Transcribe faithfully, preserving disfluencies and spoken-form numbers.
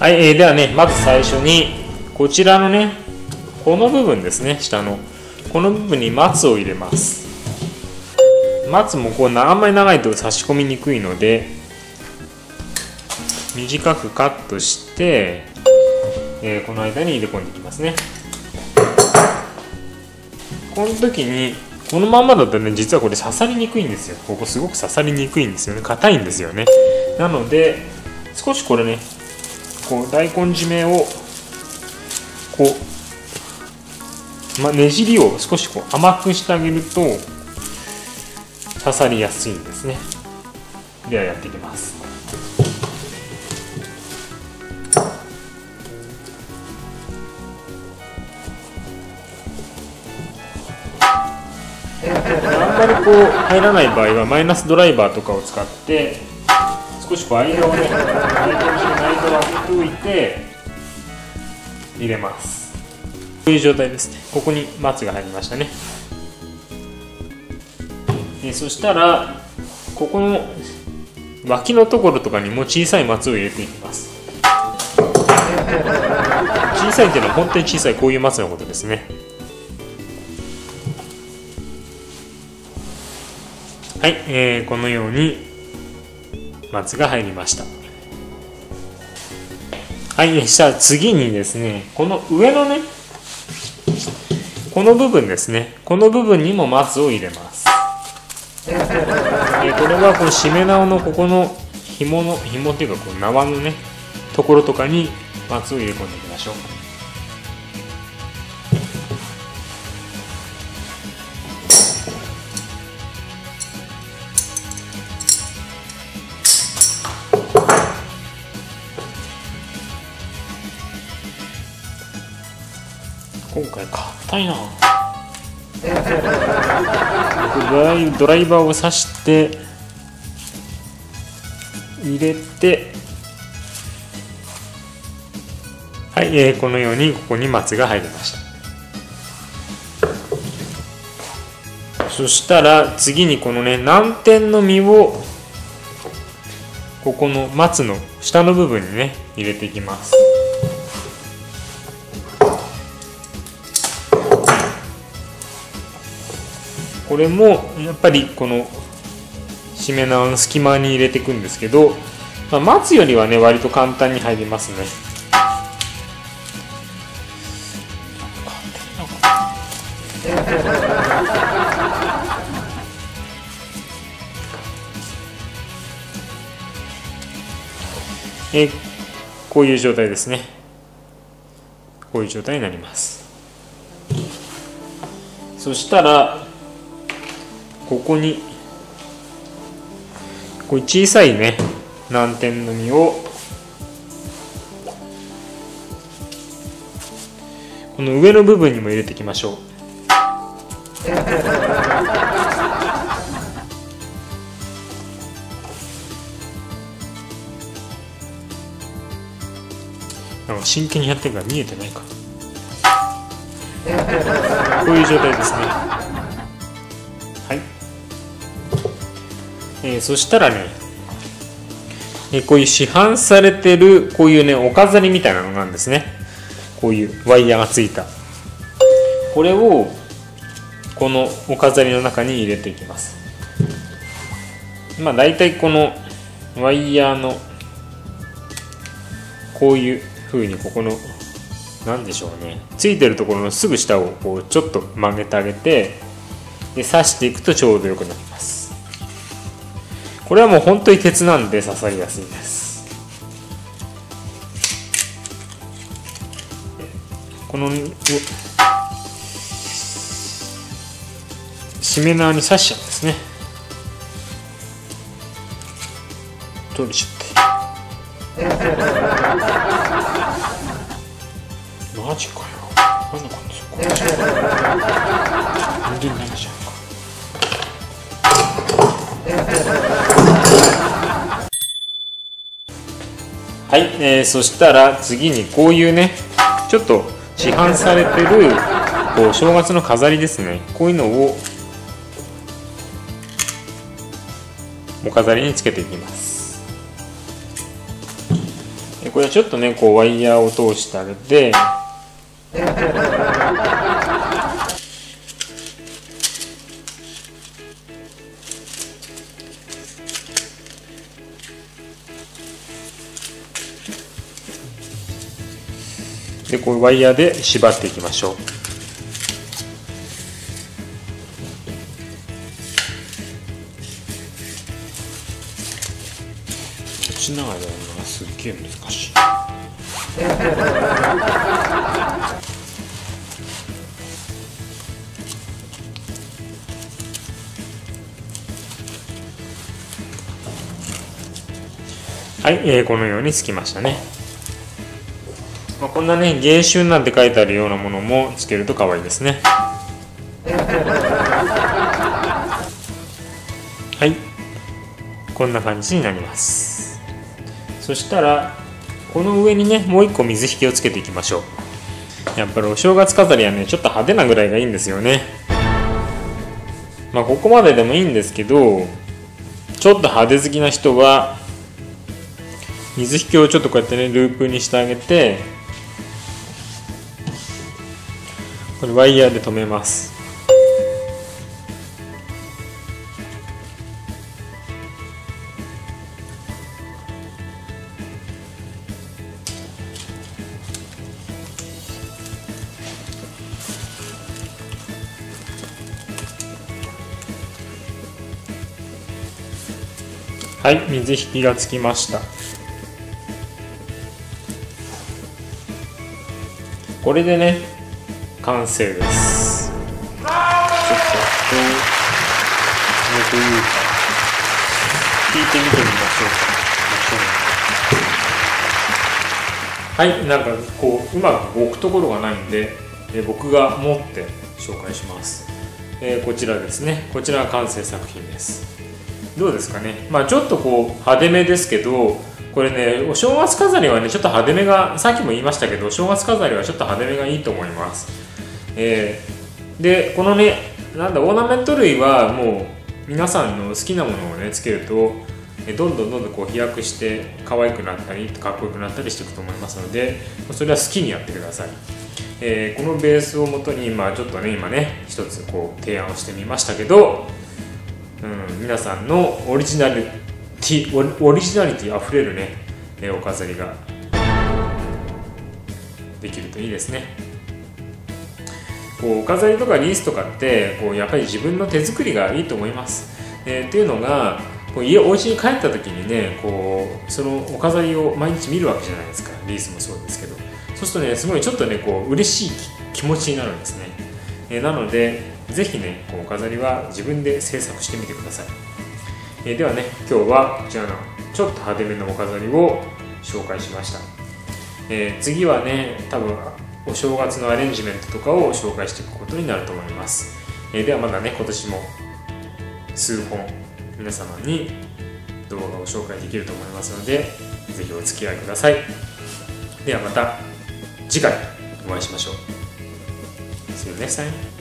はい、えー、ではね、まず最初にこちらのね、この部分ですね、下のこの部分に松を入れます。松もこうあんまり長いと差し込みにくいので短くカットして、えー、この間に入れ込んでいきますね。この時にこのままだとね、実はこれ刺さりにくいんですよ。ここすごく刺さりにくいんですよね。硬いんですよね。なので少しこれね、こう大根締めをこう、ま、ねじりを少しこう甘くしてあげると刺さりやすいんですね。ではやっていきます。あんまりこう入らない場合はマイナスドライバーとかを使って少しこう間をね、間を空けておいて入れます。こういう状態ですね。ここに松が入りましたね。えそしたらここの脇のところとかにも小さい松を入れていきます。小さいっていうのは本当に小さいこういう松のことですね。はい、えー、このように松が入りました。はい、じゃあ次にですね、この上のね、この部分ですね、この部分にも松を入れます。えー、これはこのしめ縄のここの紐の紐っていうかこう縄のねところとかに松を入れ込んでいきましょう。今回硬いな。ドライ、ドライバーを刺して入れて、はい、えー、このようにここに松が入りました。そしたら次にこのね、南天の実をここの松の下の部分にね入れていきます。これもやっぱりこのしめ縄の隙間に入れていくんですけど、まあ、松よりはね割と簡単に入りますね。えこういう状態ですね。こういう状態になります。そしたらここにこういう小さいね南天の実をこの上の部分にも入れていきましょう。なんか真剣にやってるから見えてないか。こういう状態ですね。えー、そしたらね、えー、こういう市販されてるこういうねお飾りみたいなのなんですね。こういうワイヤーがついたこれをこのお飾りの中に入れていきます。まあ大体このワイヤーのこういうふうにここの何でしょうね、ついてるところのすぐ下をこうちょっと曲げてあげて、で刺していくとちょうどよくなります。これはもう本当に鉄なんで刺さりやすいです。このしめ縄に刺しちゃうんですね。取れちゃってマジかよ。何だこれ、こっちは全然ないじゃん。はい、えー、そしたら次にこういうねちょっと市販されてるこう正月の飾りですね。こういうのをお飾りにつけていきます。でこれはちょっとねこうワイヤーを通してあげてでこうワイヤーで縛っていきましょう。しながらやるのがすっげえ難しい。はい、えー、このようにつきましたね。まあ、こんなね芸集なんて書いてあるようなものもつけると可愛いですね。はい、こんな感じになります。そしたらこの上にねもう一個水引きをつけていきましょう。やっぱりお正月飾りはねちょっと派手なぐらいがいいんですよね。まあここまででもいいんですけど、ちょっと派手好きな人は水引きをちょっとこうやってねループにしてあげて、これワイヤーで留めます。はい、水引きがつきました。これでね、完成です。ちょっと、というか、引いてみてみましょうか。はい、なんかこううまく置くところがないんで、え僕が持って紹介します。えー、こちらですね。こちらが完成作品です。どうですかね。まあちょっとこう派手めですけど、これねお正月飾りはねちょっと派手めが、さっきも言いましたけどお正月飾りはちょっと派手めがいいと思います。えー、でこのねなんだオーナメント類はもう皆さんの好きなものをねつけるとどんどんどんどんこう飛躍して可愛くなったりかっこよくなったりしていくと思いますので、それは好きにやってください。えー、このベースをもとに、まあ、ちょっとね今ね一つこう提案をしてみましたけど、うん、皆さんのオリジナリティ、オリジナリティあふれるねお飾りができるといいですね。こうお飾りとかリースとかってこうやっぱり自分の手作りがいいと思います。えー、っていうのがこう家お家に帰った時にねこうそのお飾りを毎日見るわけじゃないですか。リースもそうですけど、そうするとねすごいちょっとねこう嬉しい気持ちになるんですね。えー、なのでぜひね、お飾りは自分で制作してみてください。えー、ではね、今日はこちらのちょっと派手めのお飾りを紹介しました。えー、次はね、多分お正月のアレンジメントとかを紹介していくことになると思います。えー、ではまだね、今年も数本皆様に動画を紹介できると思いますので、ぜひお付き合いください。ではまた次回お会いしましょう。See you next time.